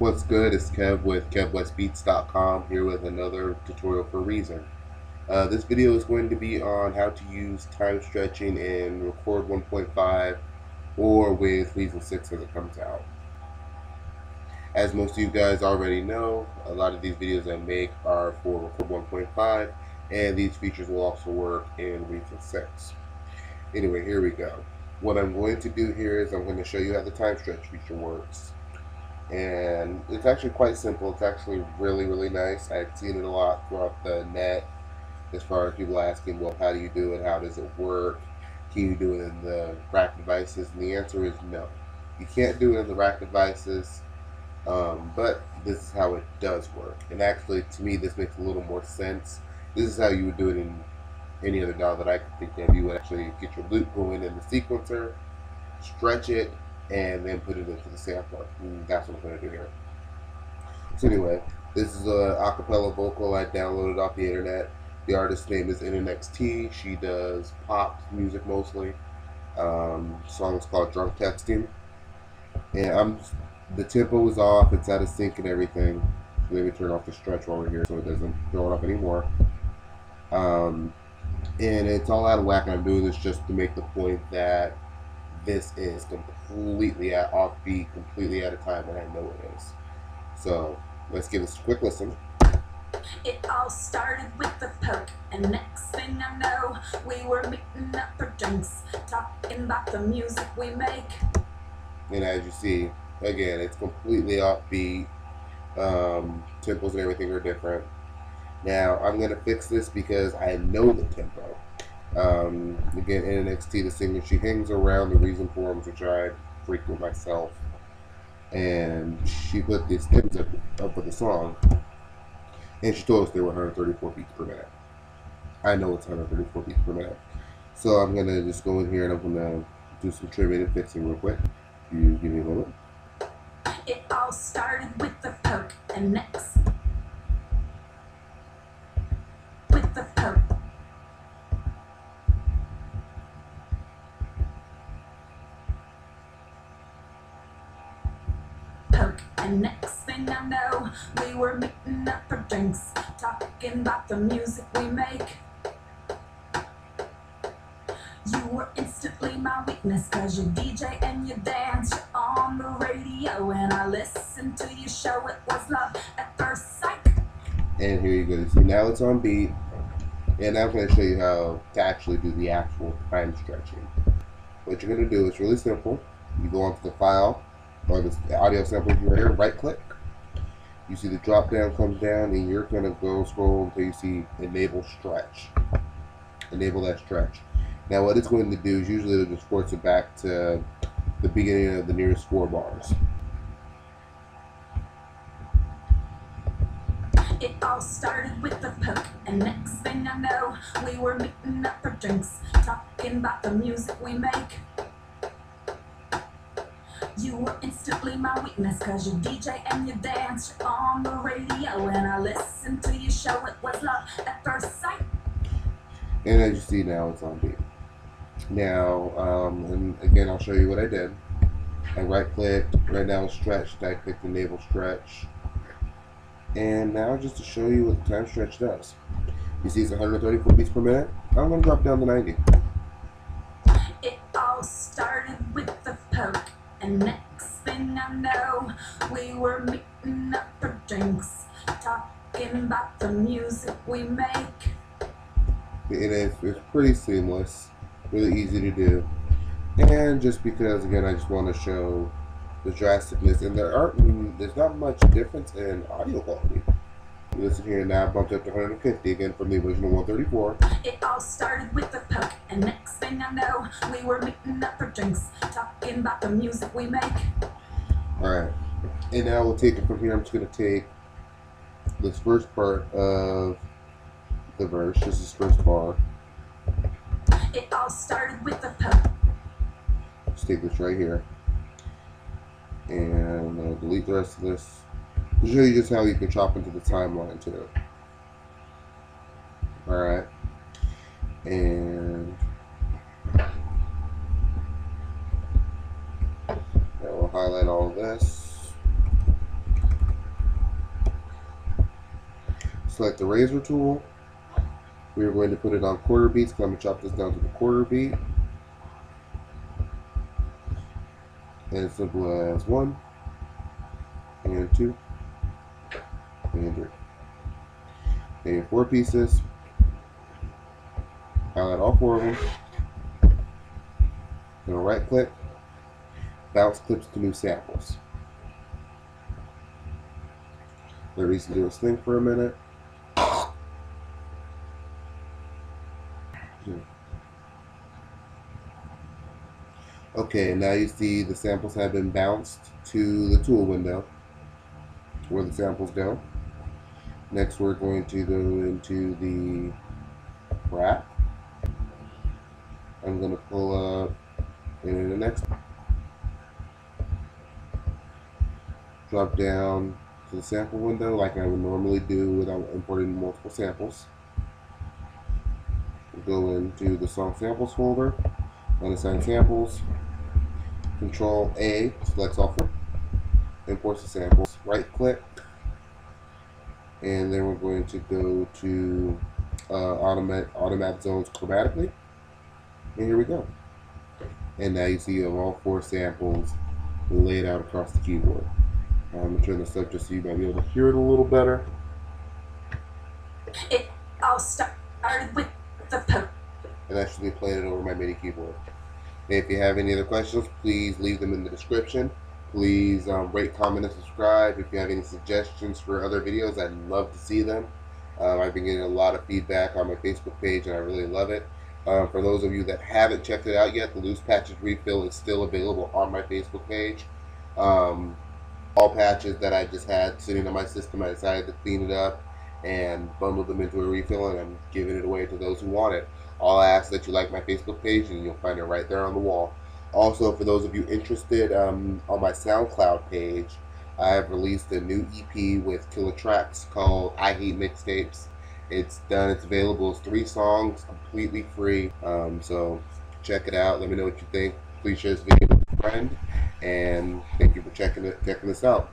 What's good? It's Kev with KevWestBeats.com here with another tutorial for Reason. This video is going to be on how to use time stretching in Record 1.5 or with Reason 6 as it comes out. As most of you guys already know, a lot of these videos I make are for Record 1.5 and these features will also work in Reason 6. Anyway, here we go. What I'm going to do here is I'm going to show you how the time stretch feature works. And it's actually quite simple. It's actually really, really nice. I've seen it a lot throughout the net as far as people asking, well, how do you do it? How does it work? Can you do it in the rack devices? And the answer is no. You can't do it in the rack devices, but this is how it does work. And actually, to me, this makes a little more sense. This is how you would do it in any other DAW that I could think of. You would actually get your loop going in the sequencer, stretch it, and then put it into the sampler. And that's what I'm going to do here. So anyway, this is a acapella vocal I downloaded off the internet. The artist's name is NN-XT. She does pop music mostly. The song is called Drunk Texting. And the tempo is off. It's out of sync and everything. So let me turn off the stretch while we're here so it doesn't throw it up anymore. And it's all out of whack, and I'm doing this just to make the point that this is completely off beat, completely out of time, and I know it is. So let's give this a quick listen. It all started with the poke, and next thing I know, we were meeting up for drinks, talking about the music we make. And as you see, again, it's completely off beat. Tempos and everything are different. Now I'm gonna fix this because I know the tempo. Again, NN-XT, the singer, she hangs around the Reason forums, which I frequent myself, and she put these stems up for the song, and she told us they were 134 beats per minute. I know it's 134 beats per minute, so I'm gonna just go in here and I'm gonna do some trimming and fixing real quick. You give me a moment. It all started with the poke, and next with the poke. And next thing I know, we were meeting up for drinks, talking about the music we make. You were instantly my weakness, cause you DJ and you dance, you're on the radio, and I listened to your show, it was love at first sight. And here you go, so now it's on beat, and I'm going to show you how to actually do the actual time stretching. What you're going to do is really simple. You go onto the file, or this audio sample right here, right click. You see the drop down comes down, and you're going to go scroll until you see enable stretch. Enable that stretch. Now what it's going to do is usually it'll just force it back to the beginning of the nearest 4 bars. It all started with the poke, and next thing I know, we were meeting up for drinks, talking about the music we make. You were instantly my weakness, cause you DJ and you dance, you're on the radio, and I listened to your show, it was love at first sight. And as you see now, it's on beat. Now, and again, I'll show you what I did. I right-clicked, right now it's stretched, I clicked enable stretch. And now just to show you what the time stretch does. You see it's 134 beats per minute, I'm going to drop down to 90. It all started with the poke. And next thing I know, we were meeting up for drinks, talking about the music we make. It's pretty seamless, really easy to do. And just because, again, I just want to show the drasticness. And there's not much difference in audio quality. You listen here, now I bumped up to 150 again from the original 134. It all started with the poke, and next thing I know, we were meeting up for drinks, talking about the music we make. Alright, and now we'll take it from here. I'm just going to take this first part of the verse, just this first bar. It all started with the poke. Let's take this right here, and I'll delete the rest of this. I'll show you just how you can chop into the timeline too. Alright. And that will highlight all of this. select the razor tool. We are going to put it on quarter beats. I'm going to chop this down to the quarter beat. And as simple as 1, and 2, and 3. And 4 pieces. I'll add all 4 of them. Then right click, bounce clips to new samples. Let these do its thing for a minute. Okay, now you see the samples have been bounced to the tool window where the samples go. Next we're going to go into the wrap. I'm going to pull up NN-XT. Drop down to the sample window like I would normally do without importing multiple samples. Go into the song samples folder, unassign samples, Control A, selects all 4, imports the samples, right click, and then we're going to go to automatic zones chromatically, and here we go. And now you see you have all 4 samples laid out across the keyboard. I'm going to turn this up just so you might be able to hear it a little better. It all started with the poke. And I should be playing it over my MIDI keyboard. If you have any other questions, please leave them in the description. Please rate, comment, and subscribe. If you have any suggestions for other videos, I'd love to see them. I've been getting a lot of feedback on my Facebook page, and I really love it. For those of you that haven't checked it out yet, the Loose Patches refill is still available on my Facebook page. All patches that I just had sitting on my system, I decided to clean it up and bundle them into a refill, and I'm giving it away to those who want it. I'll ask that you like my Facebook page, and you'll find it right there on the wall. Also, for those of you interested, on my SoundCloud page, I have released a new EP with Killer Tracks called I Hate Mixtapes. It's done, it's available, it's 3 songs, completely free, so check it out, let me know what you think. Please share this video with a friend, and thank you for checking this out.